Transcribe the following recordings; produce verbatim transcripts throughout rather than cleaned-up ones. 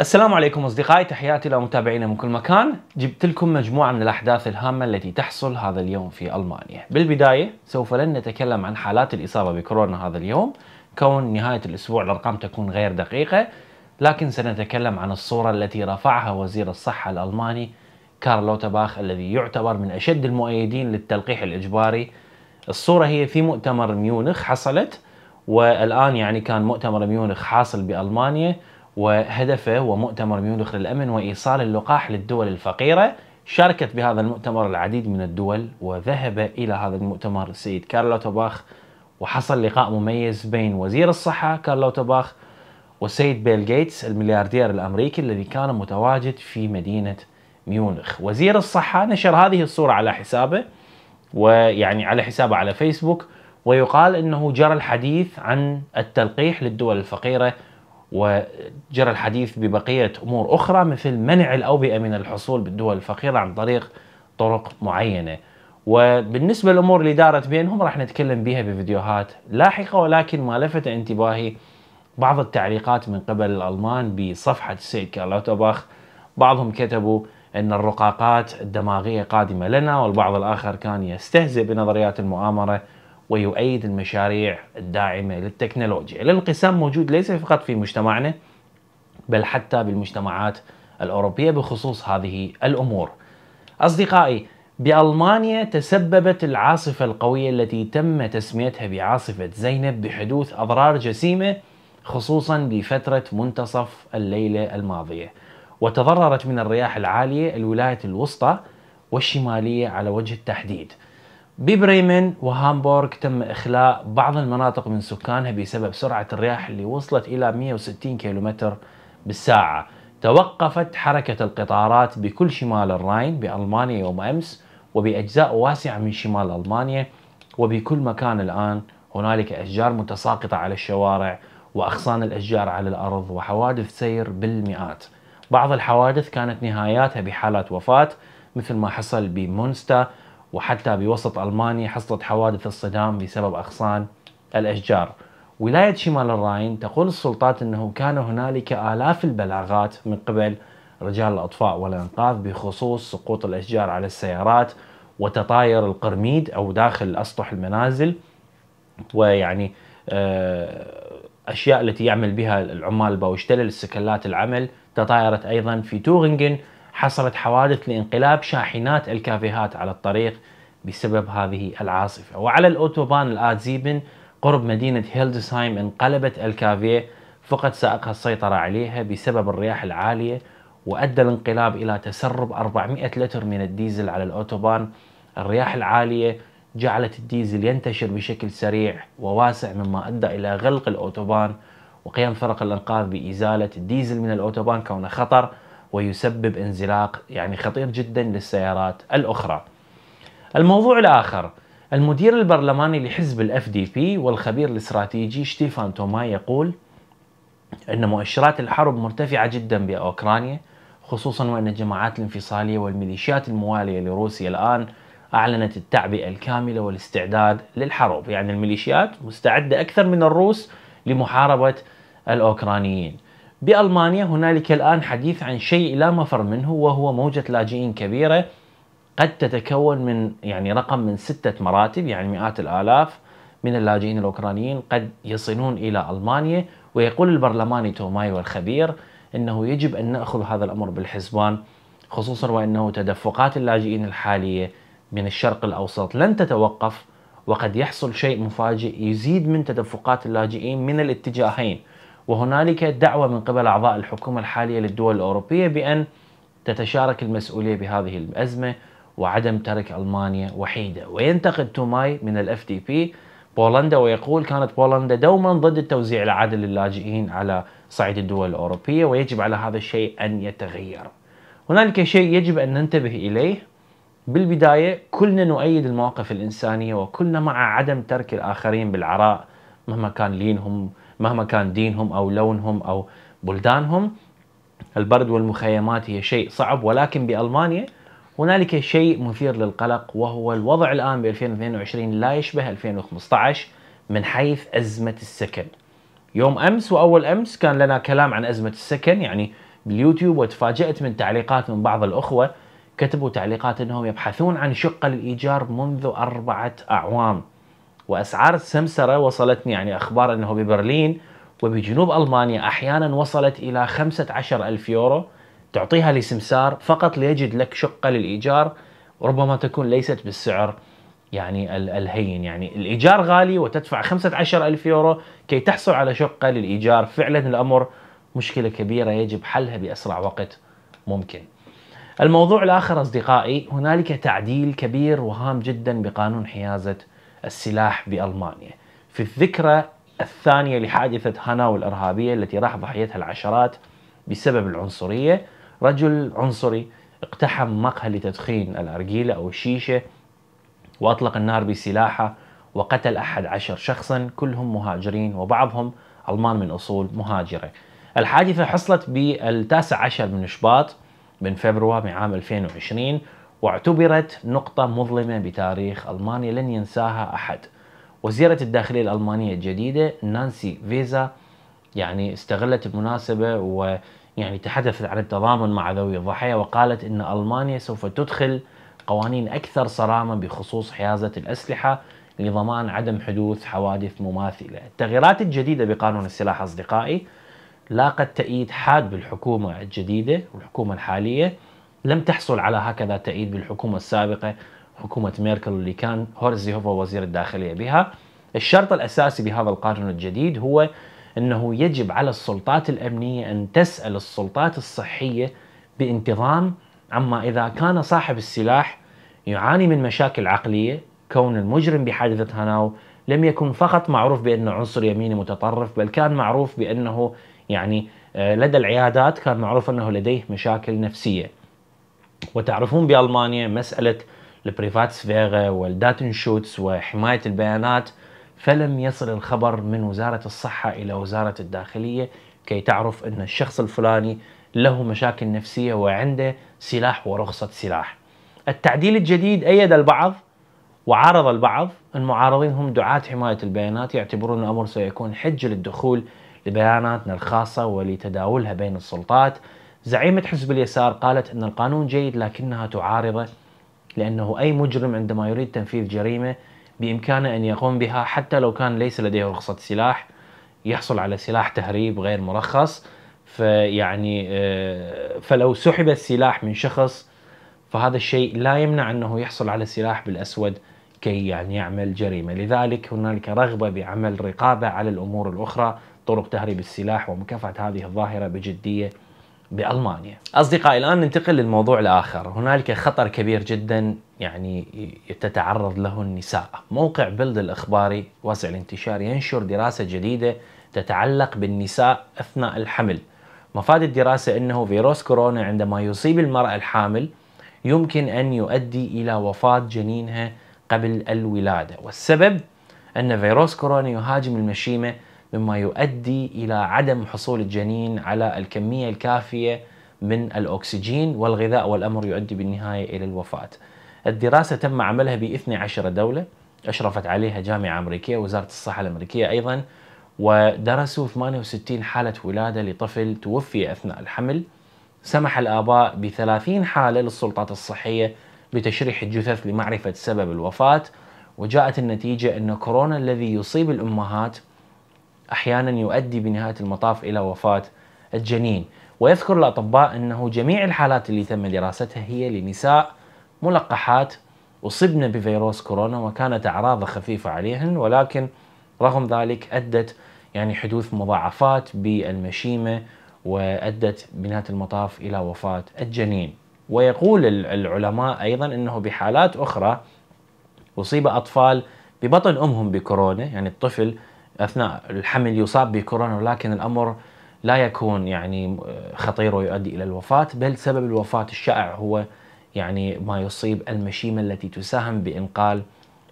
السلام عليكم أصدقائي، تحياتي لمتابعينا من كل مكان. جبت لكم مجموعة من الأحداث الهامة التي تحصل هذا اليوم في ألمانيا. بالبداية سوف لن نتكلم عن حالات الإصابة بكورونا هذا اليوم، كون نهاية الأسبوع الأرقام تكون غير دقيقة، لكن سنتكلم عن الصورة التي رفعها وزير الصحة الألماني كارل لاوترباخ الذي يعتبر من أشد المؤيدين للتلقيح الإجباري. الصورة هي في مؤتمر ميونخ حصلت، والآن يعني كان مؤتمر ميونخ حاصل بألمانيا، وهدفه ومؤتمر ميونخ للأمن وإيصال اللقاح للدول الفقيرة. شاركت بهذا المؤتمر العديد من الدول، وذهب إلى هذا المؤتمر السيد كارل لاوترباخ، وحصل لقاء مميز بين وزير الصحة كارل لاوترباخ والسيد بيل جيتس الملياردير الأمريكي الذي كان متواجد في مدينة ميونخ. وزير الصحة نشر هذه الصورة على حسابه، ويعني على حسابه على فيسبوك، ويقال أنه جرى الحديث عن التلقيح للدول الفقيرة، وجرى الحديث ببقية أمور أخرى مثل منع الأوبئة من الحصول بالدول الفقيرة عن طريق طرق معينة. وبالنسبة للأمور اللي دارت بينهم راح نتكلم بها بفيديوهات لاحقة، ولكن ما لفت انتباهي بعض التعليقات من قبل الألمان بصفحة السيد كارل لاوترباخ. بعضهم كتبوا أن الرقاقات الدماغية قادمة لنا، والبعض الآخر كان يستهزئ بنظريات المؤامرة ويؤيد المشاريع الداعمة للتكنولوجيا. الانقسام موجود ليس فقط في مجتمعنا، بل حتى بالمجتمعات الأوروبية بخصوص هذه الأمور. أصدقائي، بألمانيا تسببت العاصفة القوية التي تم تسميتها بعاصفة زينب بحدوث أضرار جسيمة، خصوصا بفترة منتصف الليلة الماضية، وتضررت من الرياح العالية الولايات الوسطى والشمالية على وجه التحديد. ببريمن وهامبورغ تم إخلاء بعض المناطق من سكانها بسبب سرعة الرياح اللي وصلت إلى مئة وستين كيلومتر بالساعة. توقفت حركة القطارات بكل شمال الراين بألمانيا يوم أمس، وبأجزاء واسعة من شمال ألمانيا، وبكل مكان الآن هنالك أشجار متساقطة على الشوارع، وأغصان الأشجار على الأرض، وحوادث سير بالمئات. بعض الحوادث كانت نهاياتها بحالات وفاة، مثل ما حصل بمونستا، وحتى بوسط ألمانيا حصلت حوادث الصدام بسبب أغصان الأشجار. ولاية شمال الراين تقول السلطات أنه كان هنالك آلاف البلاغات من قبل رجال الأطفاء والإنقاذ بخصوص سقوط الأشجار على السيارات، وتطاير القرميد أو داخل أسطح المنازل، ويعني أشياء التي يعمل بها العمال باوشتلل السكلات العمل. تطايرت أيضا في تورينغن، حصلت حوادث لانقلاب شاحنات الكافيهات على الطريق بسبب هذه العاصفة. وعلى الأوتوبان الآتزيبن قرب مدينة هيلدسهايم انقلبت الكافيه، فقد سائقها السيطرة عليها بسبب الرياح العالية، وأدى الانقلاب إلى تسرب أربعمئة لتر من الديزل على الأوتوبان. الرياح العالية جعلت الديزل ينتشر بشكل سريع وواسع، مما أدى إلى غلق الأوتوبان، وقيام فرق الإنقاذ بإزالة الديزل من الأوتوبان كونه خطر، ويسبب انزلاق يعني خطير جدا للسيارات الأخرى. الموضوع الآخر، المدير البرلماني لحزب الاف دي بي والخبير الاستراتيجي شتيفان توماي يقول أن مؤشرات الحرب مرتفعة جدا بأوكرانيا، خصوصا وأن الجماعات الانفصالية والميليشيات الموالية لروسيا الآن أعلنت التعبئة الكاملة والاستعداد للحرب. يعني الميليشيات مستعدة أكثر من الروس لمحاربة الأوكرانيين. بألمانيا هنالك الآن حديث عن شيء لا مفر منه، وهو موجة لاجئين كبيرة قد تتكون من يعني رقم من ستة مراتب، يعني مئات الآلاف من اللاجئين الأوكرانيين قد يصلون إلى ألمانيا. ويقول البرلماني توماي والخبير أنه يجب أن نأخذ هذا الأمر بالحسبان، خصوصا وأنه تدفقات اللاجئين الحالية من الشرق الأوسط لن تتوقف، وقد يحصل شيء مفاجئ يزيد من تدفقات اللاجئين من الاتجاهين. وهنالك دعوة من قبل أعضاء الحكومة الحالية للدول الأوروبية بأن تتشارك المسؤولية بهذه الأزمة، وعدم ترك ألمانيا وحيدة. وينتقد توماي من الاف دي بي بولندا، ويقول كانت بولندا دوما ضد التوزيع العادل للاجئين على صعيد الدول الأوروبية، ويجب على هذا الشيء أن يتغير. هنالك شيء يجب أن ننتبه إليه. بالبداية كلنا نؤيد المواقف الإنسانية، وكلنا مع عدم ترك الآخرين بالعراء مهما كان لينهم، مهما كان دينهم أو لونهم أو بلدانهم. البرد والمخيمات هي شيء صعب، ولكن بألمانيا هنالك شيء مثير للقلق، وهو الوضع الآن ب ألفين واثنين وعشرين لا يشبه ألفين وخمسة عشر من حيث أزمة السكن. يوم أمس وأول أمس كان لنا كلام عن أزمة السكن، يعني باليوتيوب وتفاجأت من تعليقات من بعض الأخوة، كتبوا تعليقات أنهم يبحثون عن شقة للإيجار منذ أربعة أعوام، وأسعار السمسرة وصلتني يعني أخبار أنه ببرلين وبجنوب ألمانيا أحيانا وصلت إلى خمسة عشر ألف يورو تعطيها لسمسار فقط ليجد لك شقة للإيجار، وربما تكون ليست بالسعر يعني الهين، يعني الإيجار غالي وتدفع خمسة عشر ألف يورو كي تحصل على شقة للإيجار. فعلا الأمر مشكلة كبيرة يجب حلها بأسرع وقت ممكن. الموضوع الآخر أصدقائي، هنالك تعديل كبير وهام جدا بقانون حيازة السلاح بألمانيا. في الذكرى الثانية لحادثة هاناو الإرهابية التي راح ضحيتها العشرات بسبب العنصرية، رجل عنصري اقتحم مقهى لتدخين الأرجيلة أو الشيشة وأطلق النار بسلاحه وقتل أحد عشر شخصا، كلهم مهاجرين وبعضهم ألمان من أصول مهاجرة. الحادثة حصلت بالتاسع عشر من شباط من فبراير من عام ألفين وعشرين، واعتبرت نقطة مظلمة بتاريخ ألمانيا لن ينساها أحد. وزيرة الداخلية الألمانية الجديدة نانسي فيزا يعني استغلت المناسبة ويعني تحدثت عن التضامن مع ذوي الضحايا، وقالت أن ألمانيا سوف تدخل قوانين أكثر صرامة بخصوص حيازة الأسلحة لضمان عدم حدوث حوادث مماثلة. التغييرات الجديدة بقانون السلاح أصدقائي لاقت تأييد حاد بالحكومة الجديدة والحكومة الحالية، لم تحصل على هكذا تأييد بالحكومة السابقة حكومة ميركل اللي كان هورست زيهوفر وزير الداخلية بها. الشرط الأساسي بهذا القانون الجديد هو أنه يجب على السلطات الأمنية أن تسأل السلطات الصحية بانتظام عما إذا كان صاحب السلاح يعاني من مشاكل عقلية، كون المجرم بحادثة هاناو لم يكن فقط معروف بأنه عنصر يميني متطرف، بل كان معروف بأنه يعني لدى العيادات كان معروف أنه لديه مشاكل نفسية. وتعرفون بألمانيا مسألة البريفاتسفيغة والداتنشوتس وحماية البيانات، فلم يصل الخبر من وزارة الصحة إلى وزارة الداخلية كي تعرف أن الشخص الفلاني له مشاكل نفسية وعنده سلاح ورخصة سلاح. التعديل الجديد أيد البعض وعارض البعض. المعارضين هم دعاة حماية البيانات، يعتبرون الأمر سيكون حجة للدخول لبياناتنا الخاصة ولتداولها بين السلطات. زعيمة حزب اليسار قالت أن القانون جيد لكنها تعارضه، لأنه أي مجرم عندما يريد تنفيذ جريمة بإمكانه أن يقوم بها حتى لو كان ليس لديه رخصة سلاح، يحصل على سلاح تهريب غير مرخص. فيعني فلو سحب السلاح من شخص فهذا الشيء لا يمنع أنه يحصل على سلاح بالأسود كي يعني يعمل جريمة. لذلك هنالك رغبة بعمل رقابة على الأمور الأخرى، طرق تهريب السلاح ومكافحة هذه الظاهرة بجدية بألمانيا. أصدقائي الآن ننتقل للموضوع الآخر. هنالك خطر كبير جدا يعني تتعرض له النساء. موقع بيلد الإخباري واسع الانتشار ينشر دراسة جديدة تتعلق بالنساء أثناء الحمل. مفاد الدراسة أنه فيروس كورونا عندما يصيب المرأة الحامل يمكن أن يؤدي إلى وفاة جنينها قبل الولادة، والسبب أن فيروس كورونا يهاجم المشيمة مما يؤدي إلى عدم حصول الجنين على الكمية الكافية من الأكسجين والغذاء، والأمر يؤدي بالنهاية إلى الوفاة. الدراسة تم عملها ب اثنتي عشرة دولة أشرفت عليها جامعة أمريكية ووزارة الصحة الأمريكية أيضا، ودرسوا ثمانية وستين حالة ولادة لطفل توفي أثناء الحمل. سمح الآباء ب ثلاثين حالة للسلطات الصحية بتشريح الجثث لمعرفة سبب الوفاة، وجاءت النتيجة أن كورونا الذي يصيب الأمهات أحيانا يؤدي بنهاية المطاف إلى وفاة الجنين. ويذكر الأطباء أنه جميع الحالات اللي تم دراستها هي لنساء ملقحات أصبن بفيروس كورونا وكانت أعراضه خفيفة عليهن، ولكن رغم ذلك أدت يعني حدوث مضاعفات بالمشيمة وأدت بنهاية المطاف إلى وفاة الجنين. ويقول العلماء أيضا أنه بحالات أخرى أصيب أطفال ببطن أمهم بكورونا، يعني الطفل أثناء الحمل يصاب بكورونا ولكن الأمر لا يكون يعني خطير ويؤدي إلى الوفاة، بل سبب الوفاة الشائع هو يعني ما يصيب المشيمة التي تساهم بإنقاذ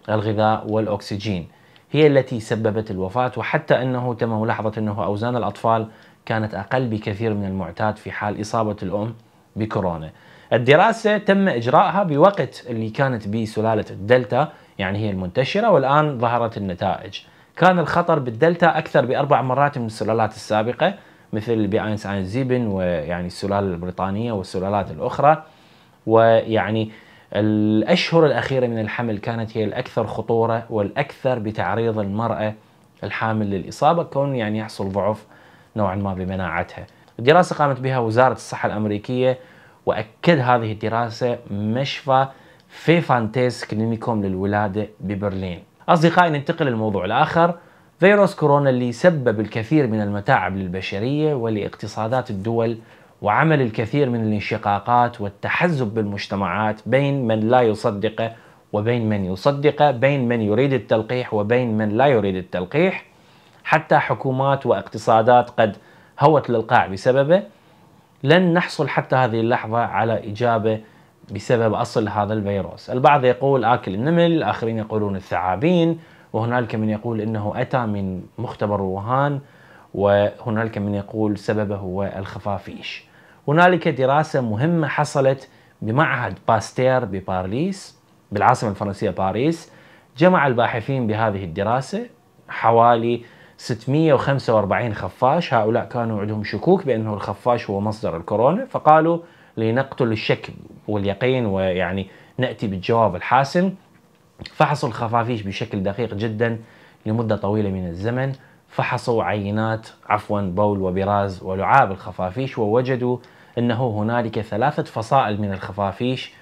الغذاء والأكسجين، هي التي سببت الوفاة. وحتى أنه تم ملاحظة أنه أوزان الأطفال كانت أقل بكثير من المعتاد في حال إصابة الأم بكورونا. الدراسة تم إجراءها بوقت اللي كانت به سلالة الدلتا يعني هي المنتشرة، والآن ظهرت النتائج. كان الخطر بالدلتا أكثر بأربع مرات من السلالات السابقة، مثل بيانس عن زيبن ويعني السلالة البريطانية والسلالات الأخرى. ويعني الأشهر الأخيرة من الحمل كانت هي الأكثر خطورة والأكثر بتعريض المرأة الحامل للإصابة، كون يعني يحصل ضعف نوعا ما بمناعتها. الدراسة قامت بها وزارة الصحة الأمريكية، وأكد هذه الدراسة مشفى فيفانتيس كلينيكوم للولادة ببرلين. أصدقائي ننتقل للموضوع الآخر، فيروس كورونا اللي سبب الكثير من المتاعب للبشرية ولاقتصادات الدول، وعمل الكثير من الانشقاقات والتحزب بالمجتمعات بين من لا يصدقه وبين من يصدقه، بين من يريد التلقيح وبين من لا يريد التلقيح، حتى حكومات واقتصادات قد هوت للقاع بسببه. لن نحصل حتى هذه اللحظة على إجابة بسبب أصل هذا الفيروس. البعض يقول آكل النمل، آخرين يقولون الثعابين، وهنالك من يقول إنه أتى من مختبر ووهان، وهنالك من يقول سببه هو الخفافيش. هنالك دراسة مهمة حصلت بمعهد باستير بباريس بالعاصمة الفرنسية باريس. جمع الباحثين بهذه الدراسة حوالي ستمئة وخمسة وأربعين خفاش. هؤلاء كانوا عندهم شكوك بأنه الخفاش هو مصدر الكورونا، فقالوا لنقتل الشك واليقين ويعني نأتي بالجواب الحاسم. فحصوا الخفافيش بشكل دقيق جدا لمدة طويلة من الزمن، فحصوا عينات عفوا بول وبراز ولعاب الخفافيش، ووجدوا أنه هنالك ثلاثة فصائل من الخفافيش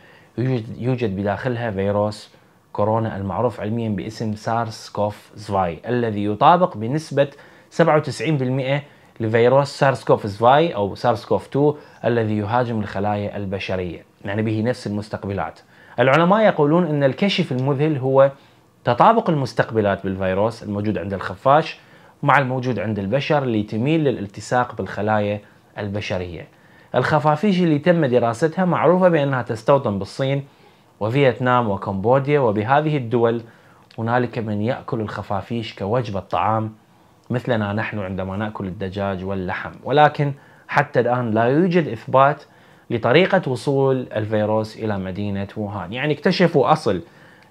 يوجد بداخلها فيروس كورونا المعروف علميا باسم سارس كوف زفاي، الذي يطابق بنسبة سبعة وتسعين بالمئة لفيروس سارس كوف زفاي أو سارسكوف اثنين الذي يهاجم الخلايا البشرية، يعني به نفس المستقبلات. العلماء يقولون أن الكشف المذهل هو تطابق المستقبلات بالفيروس الموجود عند الخفاش مع الموجود عند البشر اللي تميل للالتصاق بالخلايا البشرية. الخفافيش اللي تم دراستها معروفة بأنها تستوطن بالصين وفيتنام وكمبوديا، وبهذه الدول هنالك من يأكل الخفافيش كوجبة طعام مثلنا نحن عندما نأكل الدجاج واللحم. ولكن حتى الآن لا يوجد إثبات لطريقة وصول الفيروس إلى مدينة ووهان، يعني اكتشفوا أصل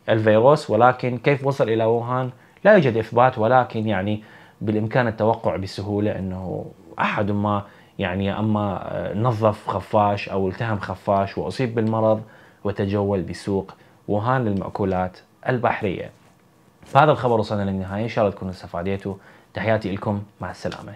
الفيروس ولكن كيف وصل إلى ووهان لا يوجد إثبات، ولكن يعني بالإمكان التوقع بسهولة أنه أحد ما يعني أما نظف خفاش أو التهم خفاش وأصيب بالمرض وتجول بسوق ووهان للمأكولات البحرية. فهذا الخبر وصلنا للنهاية، إن شاء الله تكونوا استفاديتوا. تحياتي لكم، مع السلامة.